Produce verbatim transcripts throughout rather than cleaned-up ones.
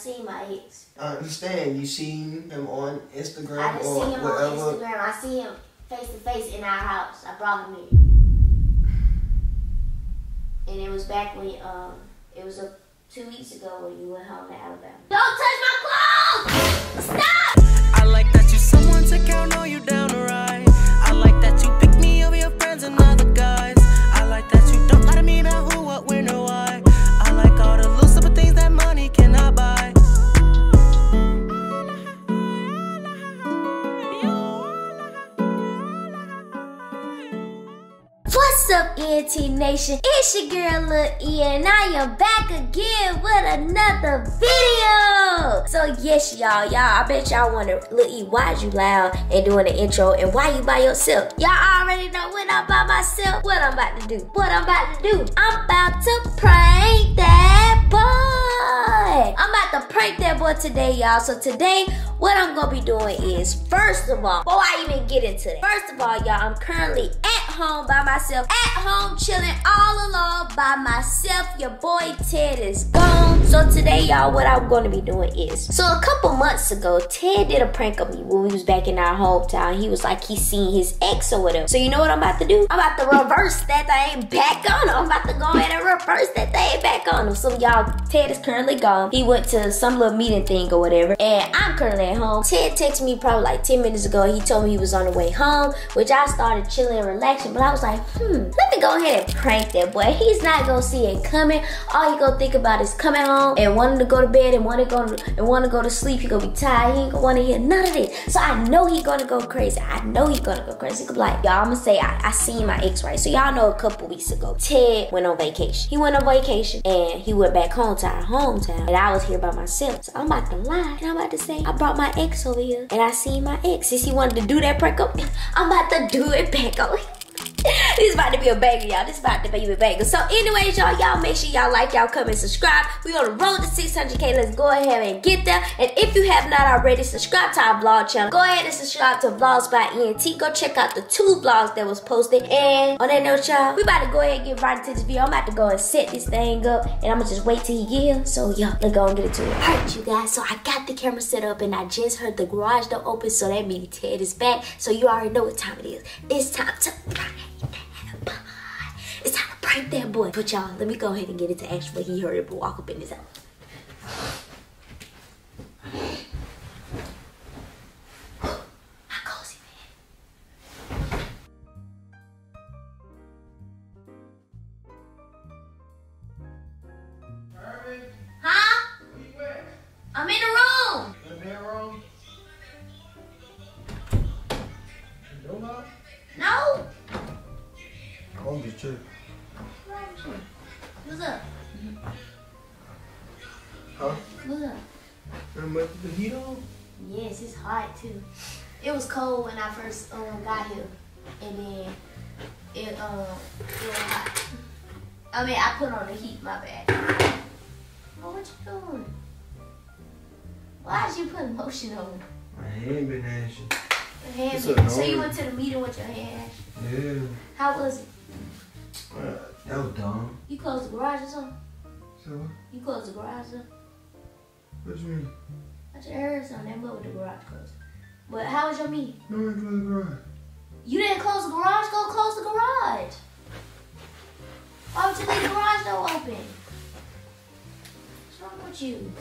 seen my ex. I understand. You seen him on Instagram I or whatever? I seen him wherever. on Instagram. I see him face to face in our house. I brought him in. And it was back when, um, it was a, two weeks ago when you went home to Alabama. Don't touch my clothes! Stop! I like that you someone to count on you down the ride. I like that you pick me over your friends and other guys. I like that you don't gotta mean out who, what, when, or why. I like all the little simple things that money cannot buy. What's up, E and T Nation? It's your girl Lil E, and I am back again with another video. So yes, y'all, y'all, I bet y'all wonder, Lil E, why'd you loud and doing the intro, and why you by yourself? Y'all already know when I'm by myself, what I'm about to do. What I'm about to do? I'm about to prank that boy. I'm about to prank that boy today, y'all. So today, what I'm gonna be doing is, first of all, before I even get into that, first of all, y'all, I'm currently at home by myself. At home chilling all alone by myself. Your boy Ted is gone. So today, y'all, what I'm gonna be doing is, so a couple months ago, Ted did a prank on me when we was back in our hometown. He was like, he seen his ex or whatever. So you know what I'm about to do? I'm about to reverse that thing back on him. I'm about to go ahead and reverse that thing back on him. So y'all, Ted is currently gone. He went to some little meeting thing or whatever, and I'm currently at home. Ted texted me probably like ten minutes ago. He told me he was on the way home, which I started chilling and relaxing, but I was like, Hmm, let me go ahead and prank that boy. He's not gonna see it coming. All he gonna think about is coming home and wanting to go to bed and wanting to go to, and wanting to go to sleep. He gonna be tired. He ain't gonna wanna hear none of this. So I know he gonna go crazy. I know he gonna go crazy. Like, y'all, I'm gonna say I, I seen my ex, right? So y'all know a couple weeks ago, Ted went on vacation. He went on vacation and he went back home to our hometown, and I was here by myself. So I'm about to lie and I'm about to say I brought my ex over here and I seen my ex. Since he wanted to do that prank up, I'm about to do it back on him. This is about to be a banger, y'all. This is about to be a banger. So anyways, y'all, y'all make sure y'all like, y'all comment, subscribe. We're going to roll to six hundred K. Let's go ahead and get there. And if you have not already, subscribe to our vlog channel. Go ahead and subscribe to Vlogs by E and T. Go check out the two vlogs that was posted. And on that note, y'all, we about to go ahead and get right into this video. I'm about to go and set this thing up, and I'm going to just wait till he get here. So, y'all, let's go and get into it. All right, you guys. So I got the camera set up, and I just heard the garage door open, so that means Ted is back. So you already know what time it is. It's time to... It's time to prank that boy. But y'all, let me go ahead and get into action before he heard it, but walk up in his house. What's up? Huh? What's up? Remember the heat on? Yes, it's hot too. It was cold when I first um, got here, and then it um it was hot. I mean, I put on the heat. My bad. Oh, what you doing? Why did you put lotion on? My hand been ashy. Hand been. So you went to the meeting with your hand ashy? Yeah. How was it? Uh, that was dumb. You closed the garage or something? So? You closed the garage or something? What you mean? I just heard something. That boy with the garage closed. But how was your meeting? No, I closed the garage. You didn't close the garage? Go close the garage. Why would you leave the garage door open? What's wrong with you?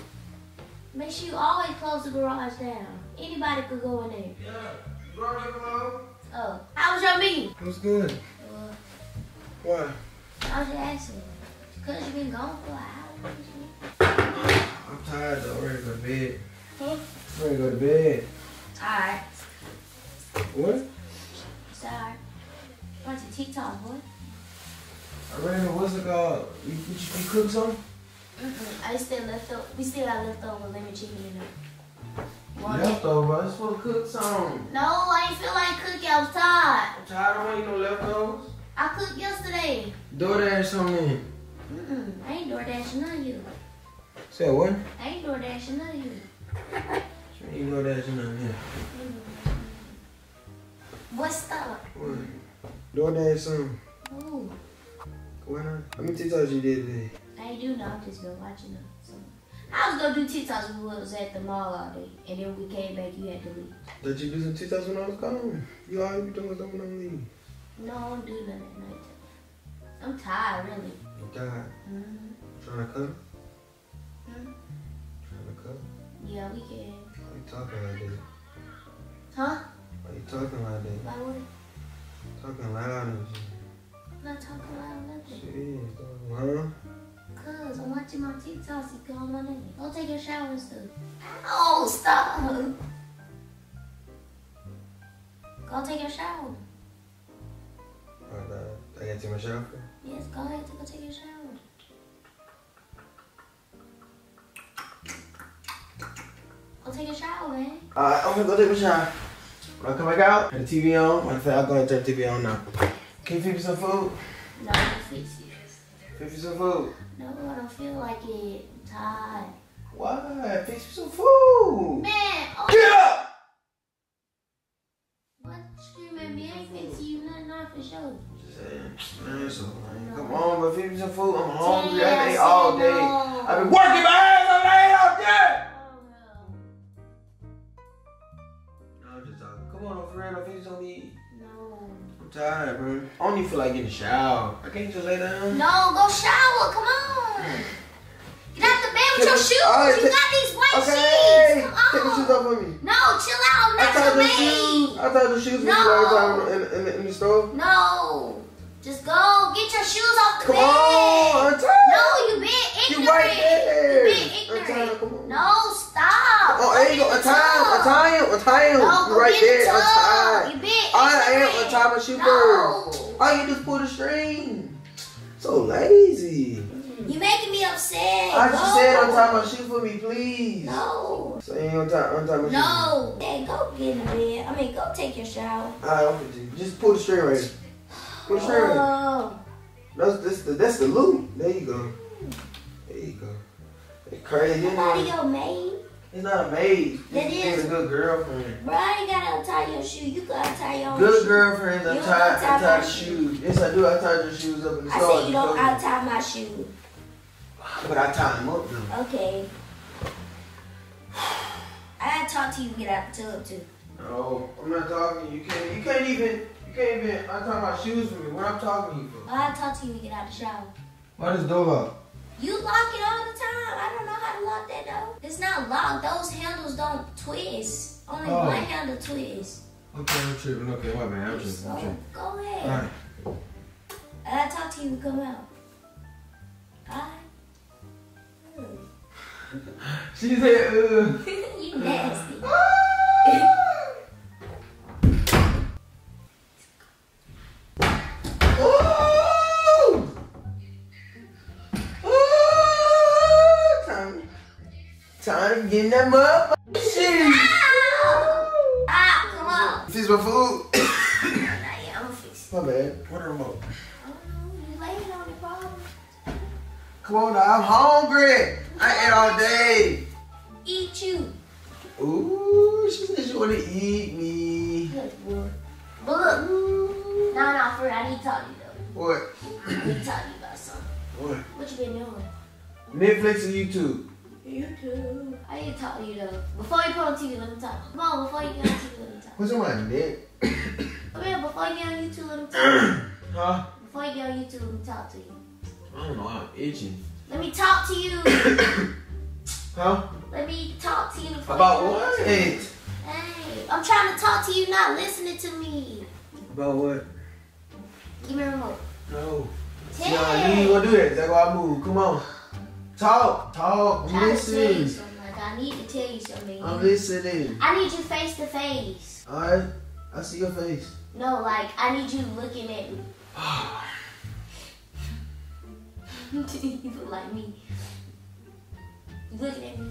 Make sure you always close the garage down. Anybody could go in there. Yeah, the garage is closed. Oh, how was your meeting? It was good. Uh, Why? I was just asking. Because you've been gone for an hour. I'm tired though. I'm ready to go to bed. Huh? I'm ready to go to bed. Alright. What? Sorry. What's your TikTok, boy? I ran a what's it called? You, you, you cook something? Mm-mm. I still left over. We still have leftover lemon chicken in there. Leftover? I just want to cook something. No, I ain't feel like cooking. I was tired. I'm tired of wanting no leftovers. I cooked yesterday. DoorDash on me. Mm-mm. I ain't DoorDashing none of you. Say what? I ain't DoorDashing none of you. You ain't DoorDashing none of you. What's up? What? DoorDash on. Ooh. Why not? How many TikToks you did today? I ain't do no. I've just been watching them. So. I was gonna do TikToks when we was at the mall all day, and then we came back. You had to leave. Did you do some TikToks when I was gone? You all you doing something when I'm leaving? No, I don't do nothing at night. I'm tired, really. I'm tired. Mm-hmm. Trying to cuddle? Mm-hmm. Trying to cuddle? Yeah, we can. Why you talking like this? Huh? Why you talking like that? Why what? Talking loud and shit. I'm not talking loud nothing. Shit, talking loud. Cause I'm watching my TikToks, you call my name. Go take a shower and stuff. Oh, stop! Go take a shower. Alright, uh, I gotta take my shower? Yes, go ahead to go take a shower. Go take a shower, man. Alright, I'm gonna go take a shower. When I come back out, turn the T V on. Matter of fact, I'll go ahead and turn the T V on now. Can you feed me some food? No, I don't fix it. Feed me some food? No, I don't feel like it. I'm tired. Why? Fix me some food! Man! Oh. Get up! For sure. Just man, come on, but feed me some food. I'm hungry. I ate all day. I've been working my ass off. I ate all day. No, I'm just talking. Come on, no, for real. I feel something to eat. No. I'm tired, bro. I don't even feel like getting a shower. I can't just lay down. No, go shower. Come on. Get out the bed with your shoes. Right, you got these white okay. sheets. Come on. Take your shoes off with me. No, chill out. Not I to me. Shoes. I thought the shoes no. were in, in, in, in the store. No. Just go. Get your shoes off the come bed. Come on. I'm tired. No, you been ignorant. You right there. You been ignorant. Time, come on. No, stop. Oh, there you go. I'm tired. I'm tired. I'm tired. You right there. I'm tired. You been ignorant. I am. I'm tired of shoe birds. All you do is pull the string. So lazy. You making me upset. I just go. said on time of shoe for me, please. No. So you ain't on time on time of shoe. No. Hey, go get in the bed. I mean, go take your shower. Alright, I'm gonna do. Just pull the string right here. Pull the string oh. right here. That's, that's, the, that's the loop. There you go. There you go. It's crazy. It's not your maid. It's not a maid. That is. It's a good girlfriend. Bro, I ain't gotta untie your shoe. You gotta untie your own Good shoe. girlfriends untie, untie my shoes. shoes. Yes, I do. I tie your shoes up in the store. I said you don't untie my shoes. But I tied him up though. Okay. I gotta talk to you when you get out the tub too. No, I'm not talking. You can't. You can't even. You can't even. I'm talking about shoes for me. What I'm talking to you for? I talk to you when you get out the shower. Why this door lock? You lock it all the time. I don't know how to lock that door. It's not locked. Those handles don't twist. Only oh. one handle twists. Okay, I'm tripping. Okay, wait, man. I'm tripping. I'm tripping. Go ahead. All right. I gotta talk to you when you come out. All right. She said, uh. You nasty. Ooh! Ooh! Time. Time getting that motherfucking shit. Ow! Ow, come on. Fix my food. No, not yet. I'm gonna fix it. My bad. What a remote. I don't know. You laying on it, bro. Come on now, I'm hungry. I ate all day. Eat you. Ooh, she said she wanna eat me. Good boy. But look, Ooh. no, no, for real, I need to talk to you though. What? I need to talk to you about something. What? What you been doing? Netflix and YouTube. YouTube. I need to talk to you though. Before you put on T V, let me talk. Come on, before you get on T V, let me talk. What's wrong, Nick? Come here, before you get on YouTube, let me talk to you. Huh? Before you get on YouTube, let me talk to you. I don't know, I'm itching. Let me talk to you. Huh? Let me talk to you. About what? Hey, I'm trying to talk to you, not listening to me. About what? Give me a remote. No. Ted. No, you ain't gonna do that. That's why I move. Come on. Talk. Talk. I'm listen. Like, I need to tell you something. I'm listening. I need you face to face. Alright. I see your face. No, like, I need you looking at me. You look like me. You looking at me.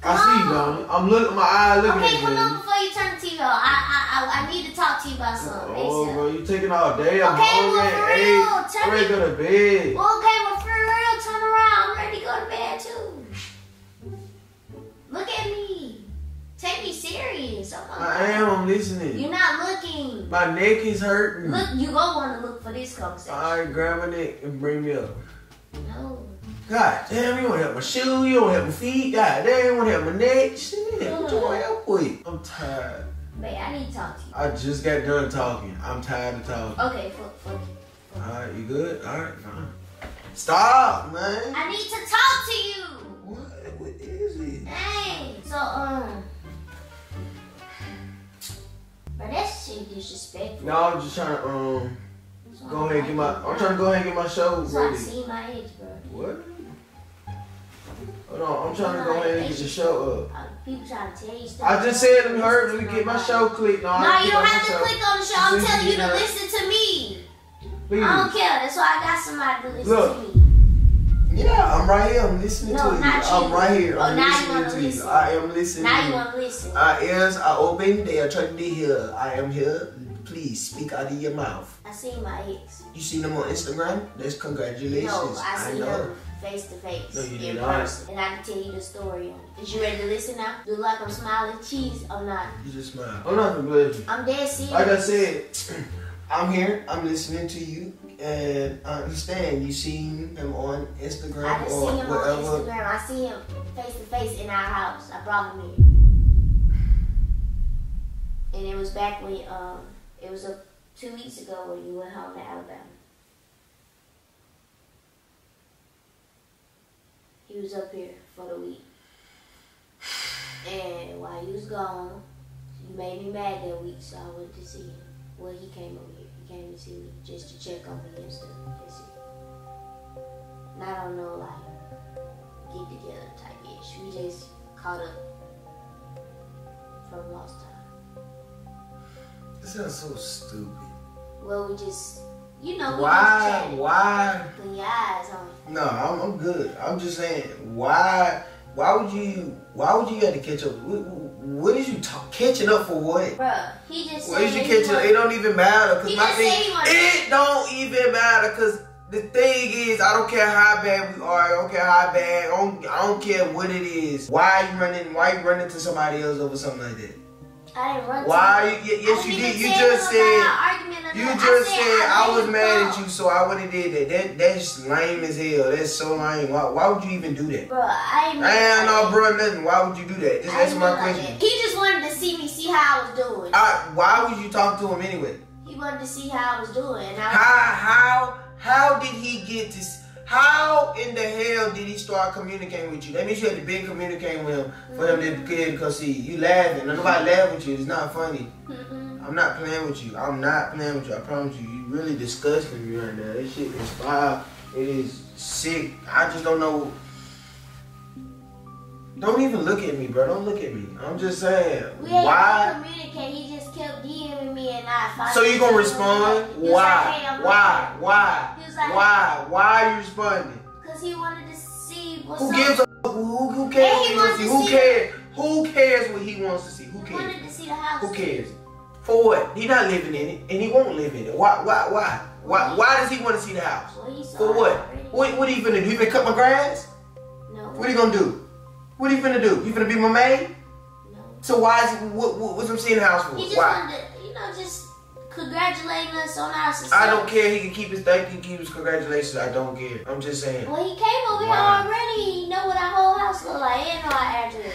Come I see you, darling. I'm looking. My eye looking okay, at you. Okay, come on before you turn the T V on. I, I, I, I need to talk to you about something. Oh, bro, you taking all day. I'm okay, well, for real. Turn I'm ready to go to bed. Well, okay, well, for real, turn around. I'm ready to go to bed too. Look at me. Take me serious. Oh, I am. I'm listening. You're not looking. My neck is hurting. Look, you gonna want to look for this conversation. All right, grab my neck and bring me up. No. God damn, you wanna help my shoe, you wanna help my feet, god damn, you wanna help my neck, shit, mm. What you wanna help with? I'm tired. Wait, I need to talk to you. I just got done talking. I'm tired of talking. Okay, fuck, fuck you. Alright, you good? Alright, fine. Stop, man. I need to talk to you. What? What is it? Hey, so, um... but that shit disrespectful. No, I'm just trying to, um... So go I'm ahead and get my... I'm trying to go ahead and get my shows so ready. So I see my age, bro. What? Hold on, I'm trying to go ahead and get your show up. Uh, people trying to tell you stuff. I just said them heard me get my show clicked on. No, you don't have to click on the show. I'm telling you to listen to me. Please. I don't care. That's why I got somebody to listen Look. to me. Yeah, I'm right here. I'm listening no, to you. Not you. I'm right here. I'm oh, listening now you to listen. you. I am listening. Now you want to listen. Our ears are open. They are trying to hear. I am here. Please speak out of your mouth. I seen my ex. You seen them on Instagram? That's congratulations. No, I, I seen them face to face. No, you didn't. And I can tell you the story. Is you ready to listen now? Do like I'm smiling cheese or not? You just smile. I'm not gonna blame you. I'm dead serious. Like I said, I'm here. I'm listening to you, and I understand you seen them on Instagram I or whatever. I seen him whatever. on Instagram. I see him face to face in our house. I brought him here, and it was back when um. It was a, two weeks ago when you went home to Alabama. He was up here for the week. And while he was gone, you made me mad that week, so I went to see him. Well, he came over here. He came to see me just to check on me and stuff. That's it. And I don't know, like, get together type-ish. We just caught up from lost time. This sounds so stupid. Well, we just, you know, we why, just why? Put your eyes on it. No, I'm, I'm good. I'm just saying, why? Why would you? Why would you have to catch up? What, what is you talk, catching up for? What? Bruh, he just. What said is you catching up? It don't even matter. Cause he my just thing, said he it don't even matter. Cause the thing is, I don't care how bad we are. I don't care how bad. I don't, I don't care what it is. Why are you running? Why are you running to somebody else over something like that? I didn't run to Why? You, yes, I you did. You just said. You just I said, said I, I was mad at you, so I wouldn't did that. that. That's lame as hell. That's so lame. Why? Why would you even do that? Bro, I ain't. I no, bro, nothing. Why would you do that? Just answer my question. Like he just wanted to see me, see how I was doing. I, why would you talk to him anyway? He wanted to see how I was doing. I was how? How? How did he get this? How in the hell did he start communicating with you? That means you had to be communicating with him for him to get him to see you. You laughing. Nobody laugh with you. It's not funny. Mm-mm. I'm not playing with you. I'm not playing with you. I promise you. You really disgusting me right now. This shit is foul. It is sick. I just don't know. Don't even look at me, bro. Don't look at me. I'm just saying. We why? Communicate. He just kept DMing me and I. So you gonna respond? Why? Why? Why? Like, why? Why are you responding? Because he wanted to see what's Who gives up? a who, who cares? He wants to who see cares? It. Who cares what he wants to see? Who he cares? He wanted to see the house. Who cares? For what? He's not living in it, and he won't live in it. Why? Why? Why? Why? Why does he want to see the house? Well, For what? what? What are you finna do? You finna cut my grass? No. What are you gonna do? What are you finna do? You finna be my maid? No. So why is he? What? what what's him seeing the house for? He just why? wanted to, you know, just. congratulating us on our success. I don't care. He can keep his thank you, keep his congratulations. I don't care. I'm just saying. Well, he came over here already. He know what our whole house look like and our address.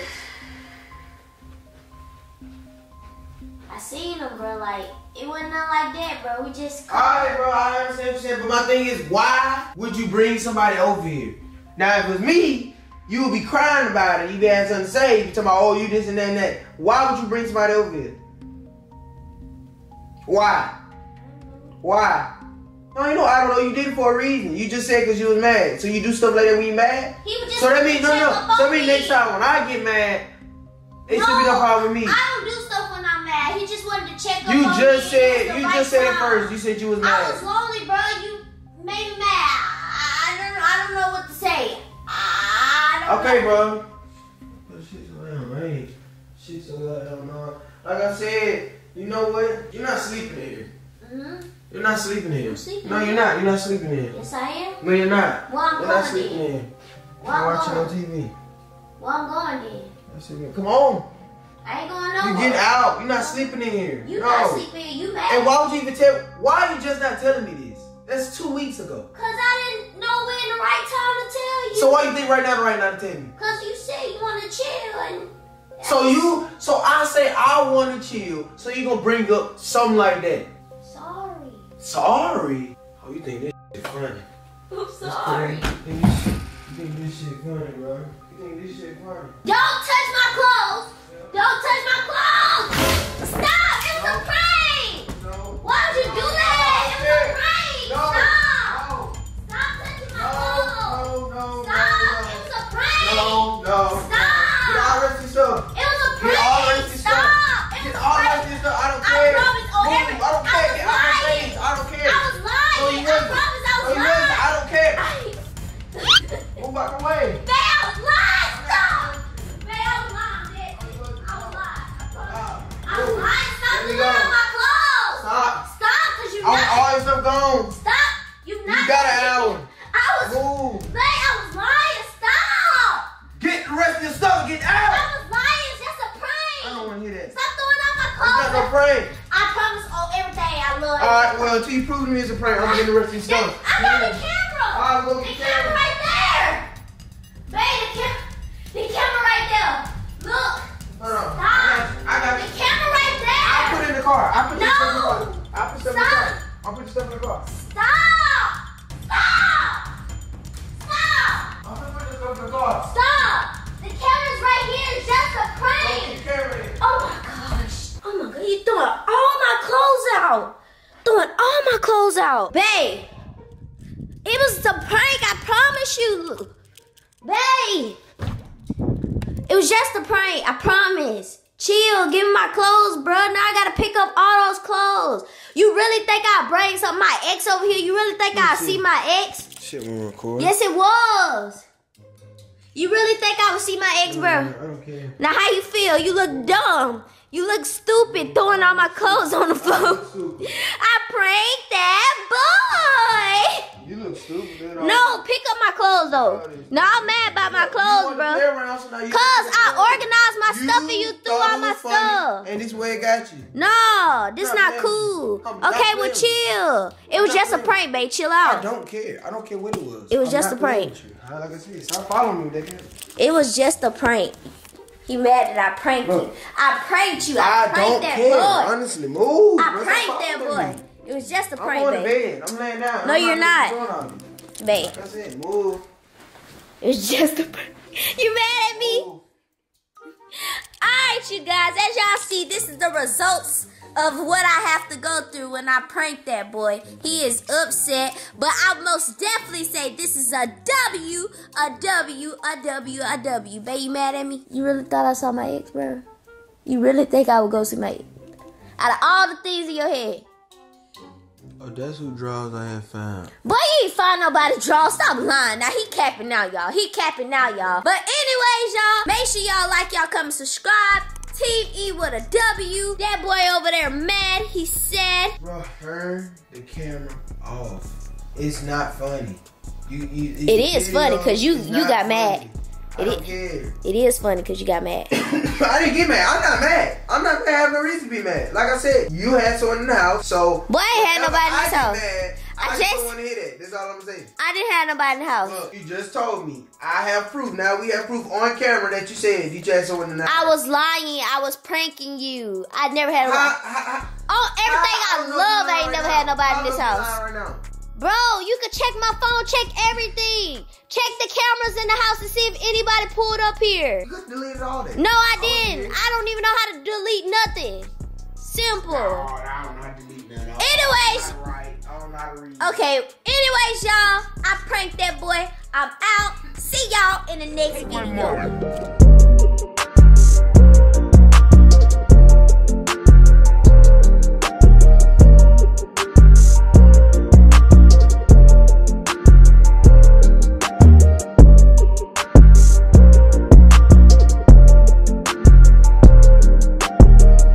I seen him, bro. Like, it wasn't nothing like that, bro. We just. Alright, bro. I understand what you're saying. But my thing is, why would you bring somebody over here? Now, if it was me, you would be crying about it. You'd be having something to say. You'd be talking about, oh, you this and that and that. Why would you bring somebody over here? Why? Why? No, you know, I don't know. You did it for a reason. You just said because you was mad. So you do stuff like that when you mad? He was just so that means, no, no. So that means next time when I get mad, it no, should be no problem with me. I don't do stuff when I'm mad. He just wanted to check up you on just me. Said, you right just said, you just said it first. You said you was mad. I was lonely, bro. You made me mad. I, I, don't, I don't know what to say. I don't okay, know. bro. But she's around, right? She's around, man. Like I said, you know what? You're not sleeping here. Mm-hmm. You're not sleeping here. I'm sleeping no, you're not. You're not sleeping here. Yes, I am. No, you're not. Well, I'm you're going not sleeping in. here. Well, I'm watching on T V. Well, I'm going in. Come on. I ain't going nowhere. You get out. You're not sleeping in here. You're no. not sleeping here. You mad? And why would you even tell? Why are you just not telling me this? That's two weeks ago. Cause I didn't know when the right time to tell you. So why you think right now the right time to tell me? Cause you say you want to chill and. So you, so I say I want to chill. So you gonna bring up something like that? Sorry. Sorry. Oh, you think this shit funny? I'm sorry. You think, this, you think this shit funny, bro? You think this shit funny? Don't touch my clothes. Don't touch my clothes. Stop! It's no. a prank. No. Why would you no. do that? No. It's a prank. No. Stop. No. Stop touching my clothes. No. No. No. Stop! No. It's a prank. No. No. Stop. Get all rusty stuff. It was a prank. Get all rusty stuff. Stop. Get all rusty stuff. I don't care. I promise. Oh, every, I don't care. I was lying. I don't care. I was lying. I promise. I was lying. I don't care. Move back away. Gone. Stop! You've not you got an hour. I was Move. Lying. I was lying. Stop! Get the rest of your stuff. Get out. I was lying. That's a prank. I don't want to hear that. Stop throwing out my clothes. It's not a prank. I promise on everything I love. All right. Well, until you prove to me it's a prank, I'm gonna get the rest of your stuff. I'm on the camera. All right, look at the camera. camera right there. Babe, the camera. The camera right there. Look. Hold on. Stop. I got the camera right there. I put it in the car. I put no. the stuff in the car. I put stuff in the car. I'll put your stuff in the car. Stop! Stop! Stop! I'll put your stuff in the car. Stop! The camera's right here. It's just a prank. Don't oh my gosh. Oh my god. You're throwing all my clothes out. Throwing all my clothes out. Babe. It was a prank. I promise you. Babe. It was just a prank. I promise. Chill, give me my clothes, bro. Now I gotta pick up all those clothes. You really think I bring some my ex over here? You really think I see my ex? Shit won't record. Yes, it was. You really think I would see my ex, bro? I don't care. Now how you feel? You look dumb. You look stupid throwing all my clothes on the floor. I pranked that boy. You look stupid. No, pick up my clothes though. No, I'm mad about my clothes, bro. Cause I organized my stuff and you threw all my stuff. And this way it got you. No, this not cool. Okay, well chill. It was just a prank, babe. Chill out. I don't care. I don't care what it was. It was just a prank. Like I said, stop following me. It was just a prank. You mad that I pranked Look, you. I pranked you. I, I pranked don't that care. boy. Honestly, move. I What's pranked that boy. Me? It was just a prank, I'm going babe. to bed. I'm laying down. No, I'm you're not. not. Babe. Like I said, move. It was just a prank. You mad at me? Move. All right, you guys. As y'all see, this is the results of what I have to go through when I prank that boy. He is upset, but I most definitely say this is a W, a W, a W, a W. Babe, you mad at me? You really thought I saw my ex, bro? You really think I would go see my ex? Out of all the things in your head. Oh, that's who draws I have found. Boy, you ain't find nobody draw. Stop lying. Now, he capping now, y'all. He capping now, y'all. But anyways, y'all, make sure y'all like, y'all comment, subscribe. Team E with a W. That boy over there mad. He said, bro, turn the camera off. It's not funny. You, you, it, it is video, funny because you you got funny. mad. It I don't is, care. It is funny because you got mad. I didn't get mad. I'm not mad. I'm not gonna have no reason to be mad. Like I said, you had someone in the house, so boy I ain't had nobody in the house. Mad, I, I just don't want to hear that. That's all I'm saying. I didn't have nobody in the house. Look, you just told me. I have proof. Now we have proof on camera that you said you just someone in the house. I was lying. I was pranking you. I never had nobody. Oh, everything I, I, I love, I ain't right never now. had nobody I in this house. Right now. Bro, you could check my phone, check everything. Check the cameras in the house to see if anybody pulled up here. You could delete all that. No, I all didn't. I don't even know how to delete nothing. Simple. No, I don't know how to delete that. Anyways. Not right. I don't know how to read. Okay, anyways, y'all. I pranked that boy. I'm out. See y'all in the next video.